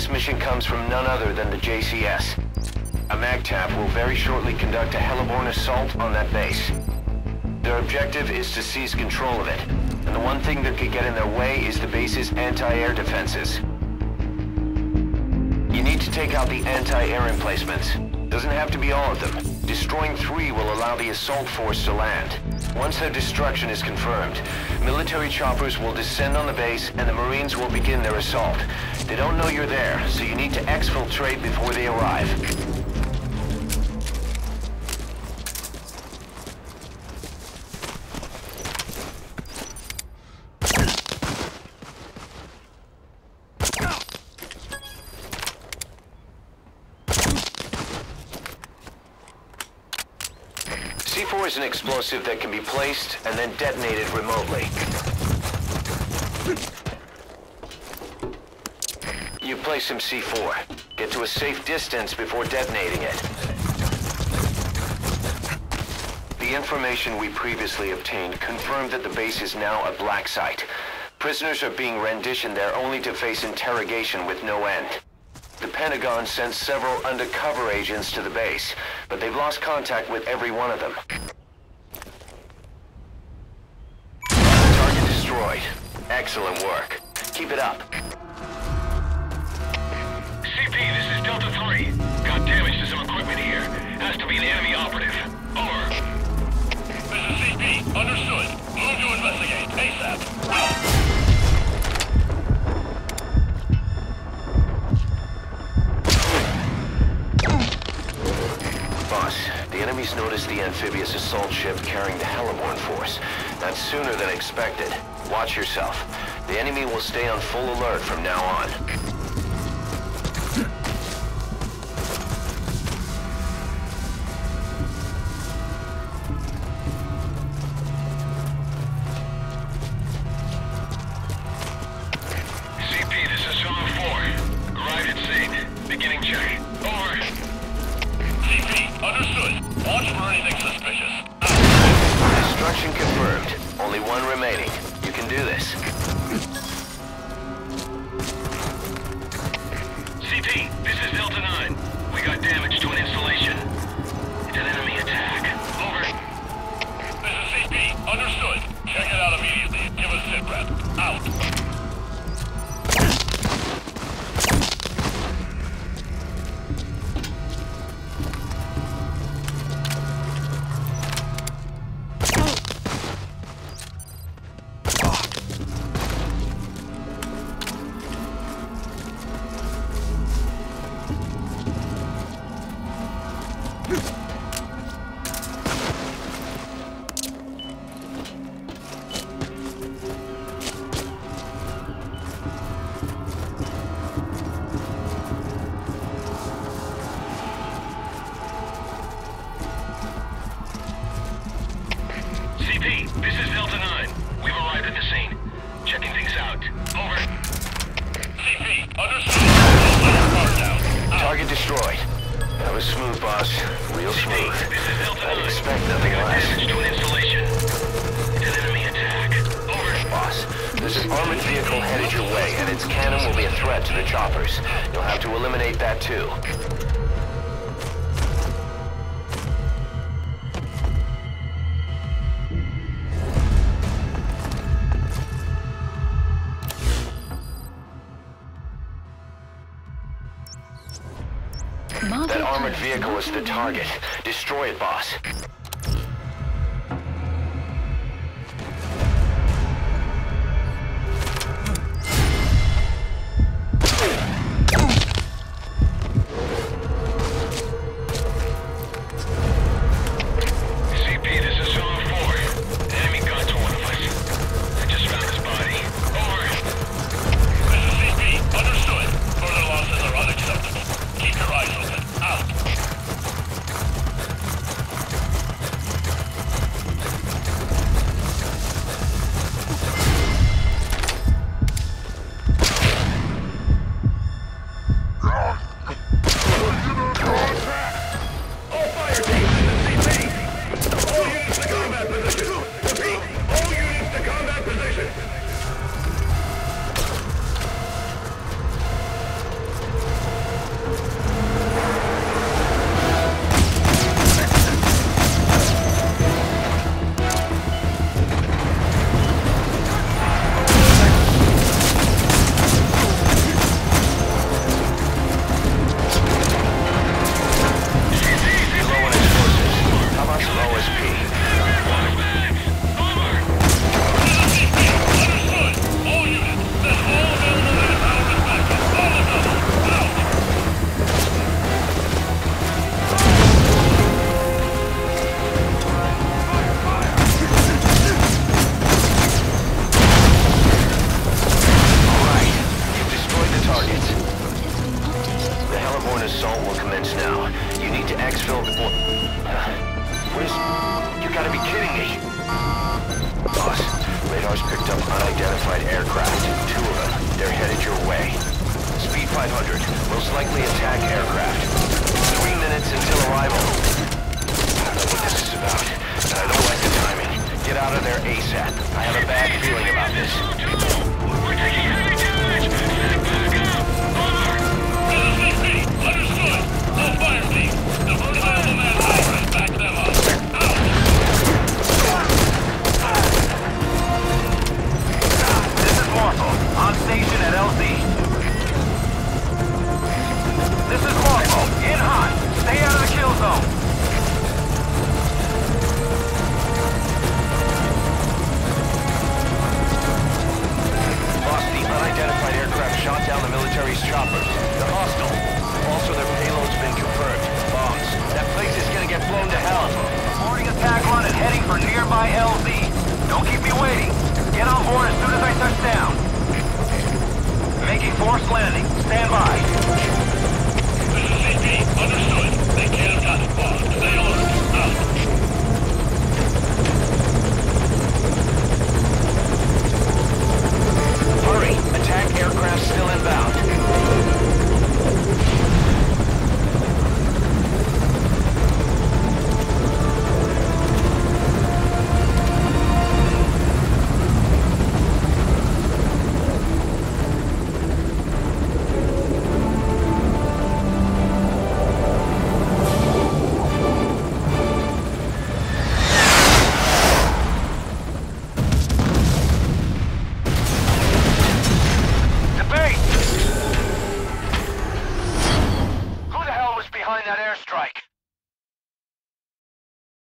This mission comes from none other than the JCS. A MAGTAP will very shortly conduct a Helleborn assault on that base. Their objective is to seize control of it, and the one thing that could get in their way is the base's anti-air defenses. You need to take out the anti-air emplacements. Doesn't have to be all of them. Destroying 3 will allow the assault force to land. Once their destruction is confirmed, military choppers will descend on the base and the Marines will begin their assault. They don't know you're there, so you need to exfiltrate before they arrive. C4 is an explosive that can be placed and then detonated remotely. You place some C4. Get to a safe distance before detonating it. The information we previously obtained confirmed that the base is now a black site. Prisoners are being renditioned there only to face interrogation with no end. The Pentagon sent several undercover agents to the base, but they've lost contact with every one of them. Target destroyed. Excellent work. Keep it up. CP, this is Delta 3. Got damage to some equipment here. Has to be an enemy operative. Over. This is CP. Understood. Move to investigate. ASAP. Out. The enemies noticed the amphibious assault ship carrying the Helleborn force. That's sooner than expected. Watch yourself. The enemy will stay on full alert from now on. CP, this is Zone 4. Arrived at scene. Beginning check. Over. Understood. Watch for anything suspicious. Destruction confirmed. Only one remaining. You can do this. CP, this is Delta 9. We got damage to an installation. It's an enemy attack. Over. This is CP. Understood. Check it out immediately and give us sit rep. Out. This is Delta 9. We've arrived at the scene. Checking things out. Over. CP, understood. Target destroyed. That was smooth, boss. Real CP, smooth. This is Delta 9. I expect nothing less. Damage to an installation. It's an enemy attack. Over. Boss, there's an armored vehicle headed your way, and its cannon will be a threat to the choppers. You'll have to eliminate that too. That armored vehicle is the target. Destroy it, boss. gotta be kidding me. Boss, radar's picked up unidentified aircraft. Two of them. They're headed your way. Speed 500. Most likely attack aircraft. 3 minutes until arrival. I don't know what this is about, and I don't like the timing. Get out of there ASAP. I have a bad feeling about this. We're taking heavy damage! Set back up! Over! Understood! All fire team! The horizontal man high back them up! On station at LZ. This is Marco, in hot. Stay out of the kill zone. Boss, the unidentified aircraft shot down the military's choppers. They're hostile. Also, their payload's been confirmed. Bombs. That place is gonna get blown to hell. Reporting attack on and heading for nearby LZ. Don't keep me waiting. Get on board as soon as I touch down. Making forced landing. Stand by.